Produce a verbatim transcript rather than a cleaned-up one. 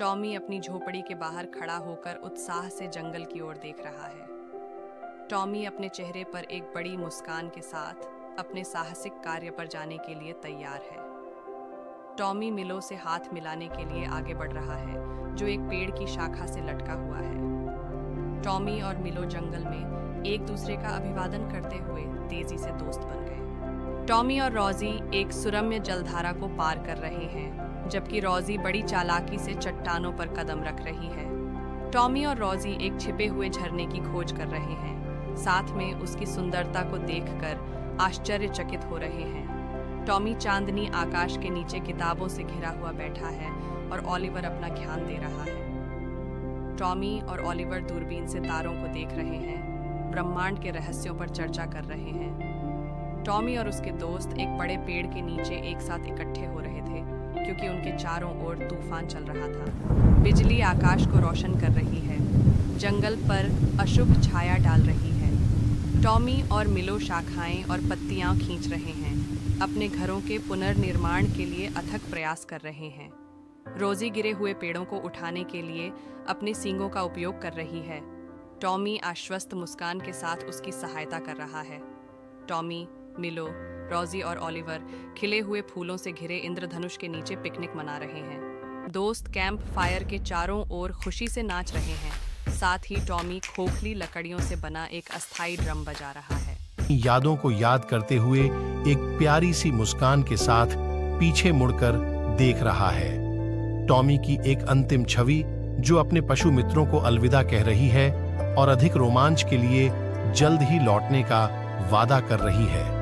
Tommy अपनी झोपड़ी के बाहर खड़ा होकर उत्साह से जंगल की ओर देख रहा है। टॉमी अपने चेहरे पर एक बड़ी मुस्कान के साथ अपने साहसिक कार्य पर जाने के लिए तैयार है। टॉमी मिलो से हाथ मिलाने के लिए आगे बढ़ रहा है, जो एक पेड़ की शाखा से लटका हुआ है। टॉमी और मिलो जंगल में एक दूसरे का अभिवादन करते हुए तेजी से दोस्त बन गए। टॉमी और रॉजी एक सुरम्य जलधारा को पार कर रहे हैं, जबकि रॉजी बड़ी चालाकी से चट्टानों पर कदम रख रही है। टॉमी और रॉजी एक छिपे हुए झरने की खोज कर रहे हैं, साथ में उसकी सुंदरता को देखकर आश्चर्यचकित हो रहे हैं। टॉमी चांदनी आकाश के नीचे किताबों से घिरा हुआ बैठा है और ऑलिवर अपना ध्यान दे रहा है। टॉमी और ऑलिवर दूरबीन से तारों को देख रहे हैं, ब्रह्मांड के रहस्यों पर चर्चा कर रहे हैं। टॉमी और उसके दोस्त एक बड़े पेड़ के नीचे एक साथ इकट्ठे हो रहे थे, क्योंकि उनके चारों ओर तूफान चल रहा था। बिजली आकाश को रोशन कर रही है, जंगल पर अशुभ छाया डाल रही है। टॉमी और मिलो शाखाएँ और पत्तियाँ खींच रहे हैं, अपने घरों के पुनर्निर्माण के लिए अथक प्रयास कर रहे हैं। रोजी गिरे हुए पेड़ों को उठाने के लिए अपने सींगों का उपयोग कर रही है। टॉमी आश्वस्त मुस्कान के साथ उसकी सहायता कर रहा है। टॉमी, मिलो, रोजी और ऑलिवर खिले हुए फूलों से घिरे इंद्रधनुष के नीचे पिकनिक मना रहे हैं। दोस्त कैंप फायर के चारों ओर खुशी से नाच रहे हैं। साथ ही टॉमी खोखली लकड़ियों से बना एक अस्थायी ड्रम बजा रहा है। यादों को याद करते हुए एक प्यारी सी मुस्कान के साथ पीछे मुड़कर देख रहा है। टॉमी की एक अंतिम छवि जो अपने पशु मित्रों को अलविदा कह रही है और अधिक रोमांच के लिए जल्द ही लौटने का वादा कर रही है।